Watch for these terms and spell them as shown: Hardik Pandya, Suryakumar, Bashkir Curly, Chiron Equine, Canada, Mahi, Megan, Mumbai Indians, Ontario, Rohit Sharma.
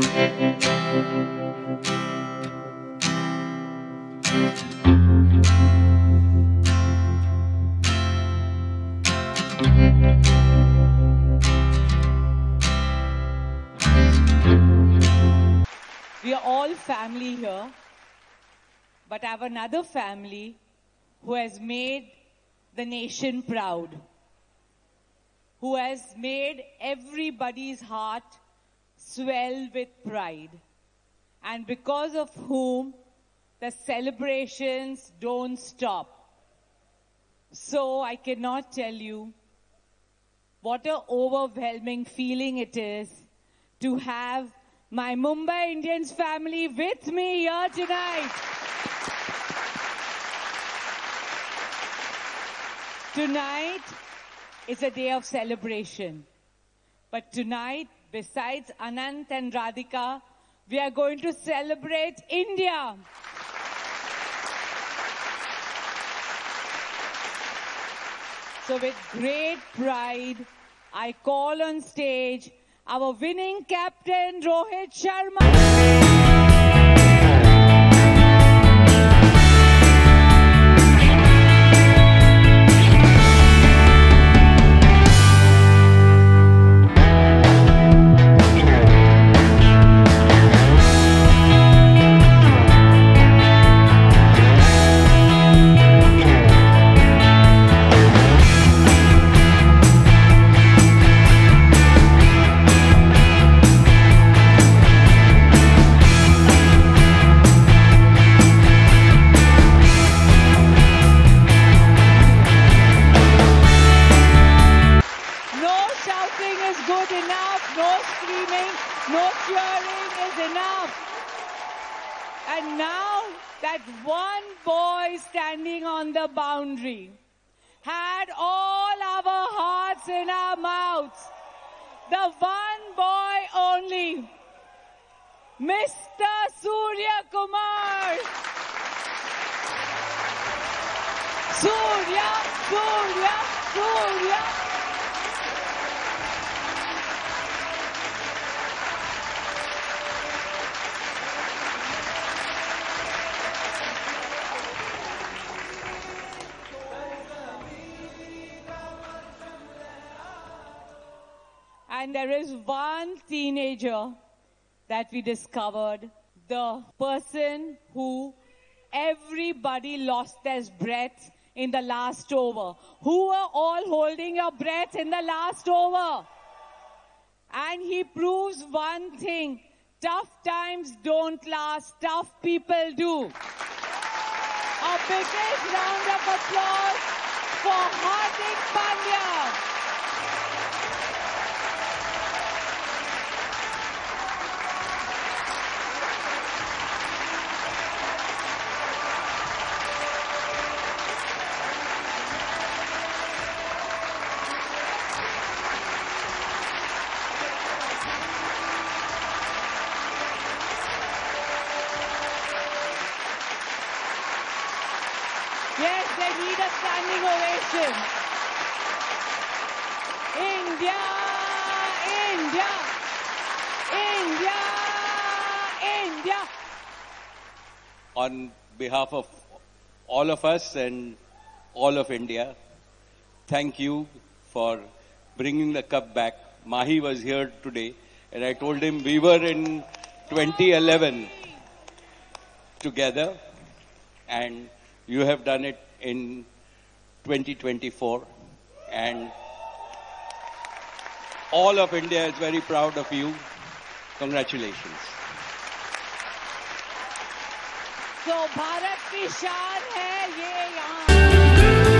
We are all family here, but I have another family who has made the nation proud, who has made everybody's heart swell with pride, and because of whom the celebrations don't stop. So I cannot tell you what an overwhelming feeling it is to have my Mumbai Indians family with me here tonight. Tonight is a day of celebration. But tonight, besides Anant and Radhika, we are going to celebrate India. So with great pride, I call on stage our winning captain, Rohit Sharma. And now that one boy standing on the boundary had all our hearts in our mouths, the one boy only, Mr. Suryakumar. Surya, Surya, Surya. And there is one teenager that we discovered, the person who everybody lost their breath in the last over. Who were all holding your breath in the last over? And he proves one thing, tough times don't last, tough people do. A biggest round of applause for Hardik Pandya. Yes, they need a standing ovation. India, India, India, India. On behalf of all of us and all of India, thank you for bringing the cup back. Mahi was here today and I told him we were in 2011 together, and you have done it in 2024, and all of India is very proud of you. Congratulations. So, Bharat ki shaan hai, ye yahan.